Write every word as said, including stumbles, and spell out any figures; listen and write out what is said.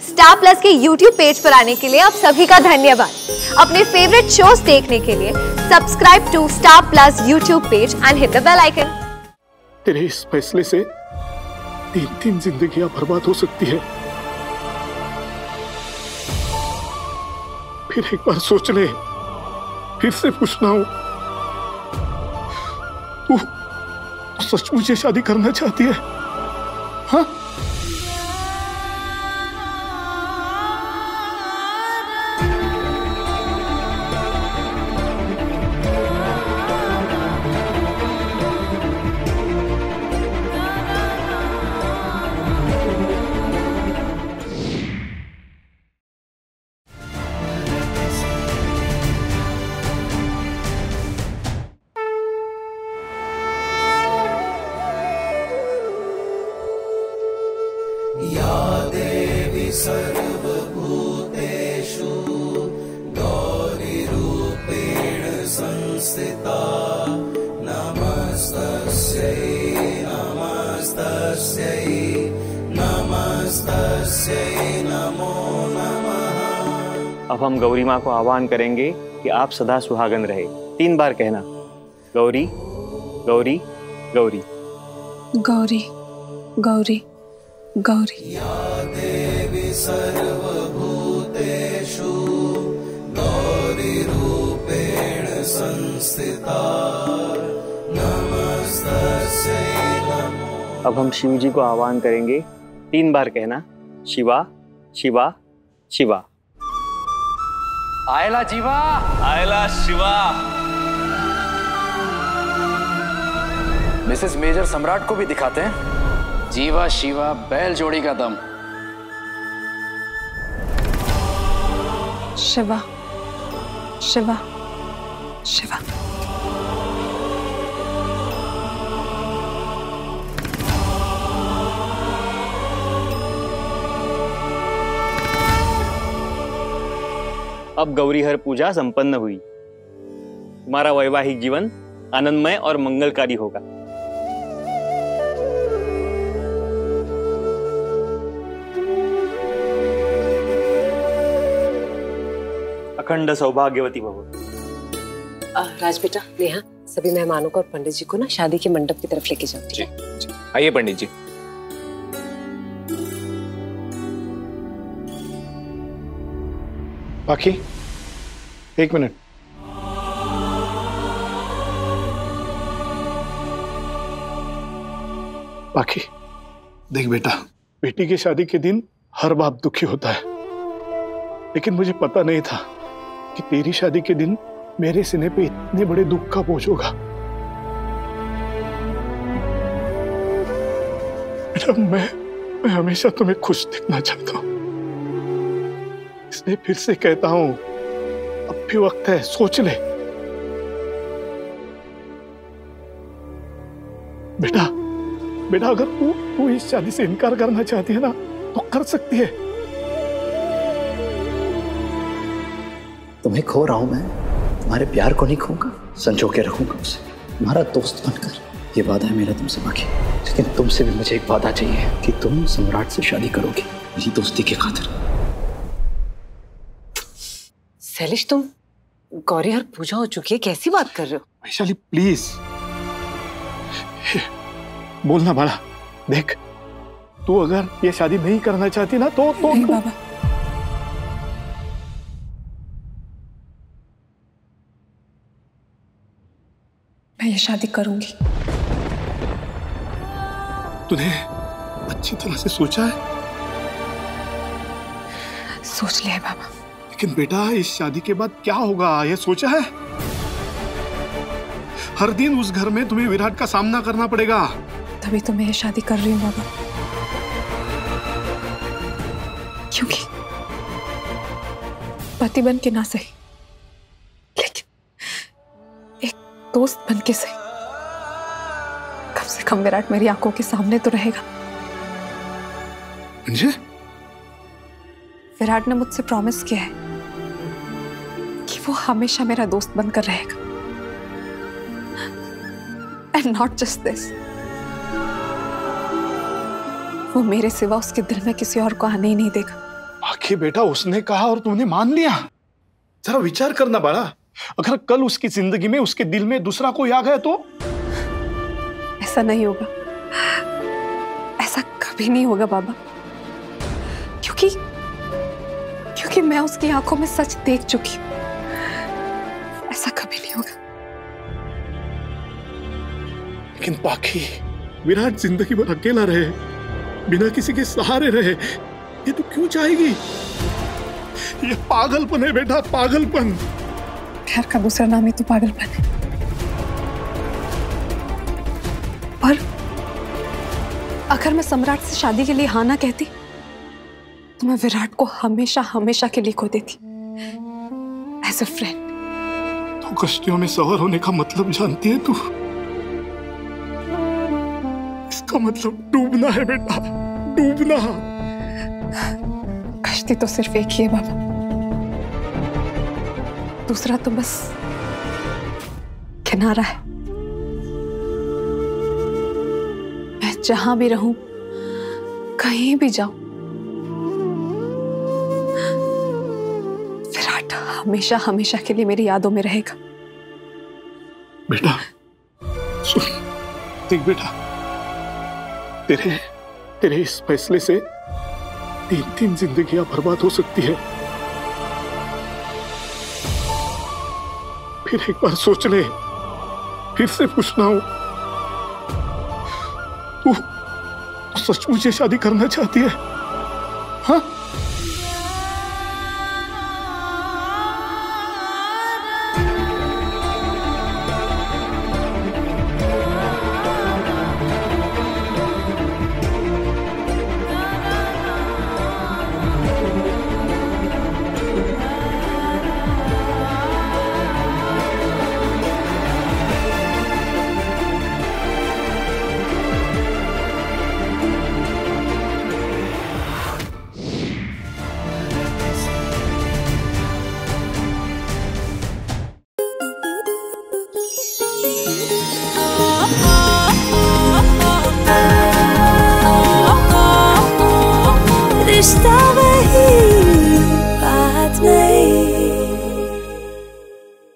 Star Plus के YouTube page पर आने के लिए आप सभी का धन्यवाद। अपने फेवरेट शोज देखने के लिए subscribe to Star Plus YouTube page and hit the bell icon. तेरे इस फैसले से तीन तीन जिंदगियां बर्बाद हो सकती है। फिर एक बार सोच ले, फिर से पूछना हो, तू सचमुच से शादी करना चाहती है? हाँ? सर्वभूतेषु गौरीरूपेण संस्थिता नमस्तस्यै नमस्तस्यै नमस्तस्यै नमो नमः। अब हम गौरी माँ को आह्वान करेंगे कि आप सदा सुहागन रहे। तीन बार कहना, गौरी गौरी गौरी गौरी गौरी गौरी। या देवी सर्वभूतेषु गौरीरूपेण संस्थिता नमस्तस्यै नमो। अब हम शिव जी को आह्वान करेंगे। तीन बार कहना, शिवा शिवा शिवा। आयला जीवा आयला शिवा। मिसेस मेजर सम्राट को भी दिखाते हैं। जीवा शिवा बैल जोड़ी का दम। शिवा शिवा शिवा। अब गौरीहर पूजा संपन्न हुई। तुम्हारा वैवाहिक जीवन आनंदमय और मंगलकारी होगा। अखंड सौभाग्यवती भव। राज बेटा, नेहा, सभी मेहमानों को और पंडित जी को ना शादी के मंडप की तरफ लेके जाओ। जी, जी। आइए पंडित जी। बाकी एक मिनट, बाकी देख बेटा, बेटी की शादी के दिन हर बाप दुखी होता है, लेकिन मुझे पता नहीं था कि तेरी शादी के दिन मेरे सीने पे इतने बड़े दुख का बोझ होगा। बेटा, मैं मैं हमेशा तुम्हें खुश देखना चाहता हूँ, इसलिए फिर से कहता हूँ, अब भी वक्त है, सोच ले। बेटा बेटा अगर तू तू इस शादी से इनकार करना चाहती है ना, तो कर सकती है। तुम्हें खो रहा हूं मैं, तुम्हारे प्यार को नहीं खोऊंगा, संजो के रखूंगा उसे, तुम्हारा दोस्त बनकर। ये वादा है मेरा तुमसे बाकी, लेकिन तुमसे भी मुझे एक वादा चाहिए कि तुम सम्राट से शादी करोगे, मेरी दोस्ती की खातिर। शैलेश, तुम गौरीहर पूजा हो चुकी है, कैसी बात कर रहे हो? वैशाली प्लीज बोलना बड़ा। देख, तू अगर ये शादी नहीं करना चाहती ना, तो तो बाबा, मैं ये शादी करूंगी। तूने अच्छी तरह से सोचा है? सोच लिया है बाबा। लेकिन बेटा, इस शादी के बाद क्या होगा ये सोचा है? हर दिन उस घर में तुम्हें विराट का सामना करना पड़ेगा। तभी तो मैं ये शादी कर रही हूँ बाबा, क्योंकि पति बन के ना सही, दोस्त बनके सही, कम से कम विराट मेरी आंखों के सामने तो रहेगा। मुझे विराट ने मुझसे प्रॉमिस किया है कि वो हमेशा मेरा दोस्त बनकर रहेगा। एंड नॉट जस्ट दिस, वो मेरे सिवा उसके दिल में किसी और को आने ही नहीं देगा। आखिर बेटा उसने कहा और तुमने मान लिया। जरा विचार करना बाला, अगर कल उसकी जिंदगी में उसके दिल में दूसरा कोई आ गया तो? ऐसा नहीं होगा, ऐसा कभी नहीं होगा बाबा, क्योंकि क्योंकि मैं उसकी आंखों में सच देख चुकी हूँ। ऐसा कभी नहीं होगा। लेकिन पाखी, विराट जिंदगी भर अकेला रहे, बिना किसी के सहारे रहे, ये तो क्यों चाहेगी? ये पागलपन है बेटा, पागलपन। प्यार का दूसरा नाम ही तो पागलपन है। पर अगर मैं सम्राट से शादी के लिए हाँ ना कहती तो मैं विराट को हमेशा हमेशा के लिए खो देती एज अ फ्रेंड। तो कश्तियों में सवार होने का मतलब जानती है तू? इसका मतलब डूबना है बेटा, डूबना। कश्ती तो सिर्फ एक ही है बाबा, दूसरा तो बस किनारा है। मैं जहां भी रहूं, कहीं भी जाऊं, विराट हमेशा हमेशा के लिए मेरी यादों में रहेगा। बेटा सुन, देख बेटा, तेरे तेरे इस फैसले से तीन तीन जिंदगियां बर्बाद हो सकती है। फिर एक बार सोच ले, फिर से पूछना हो, तू सचमुच शादी करना चाहती है? हाँ?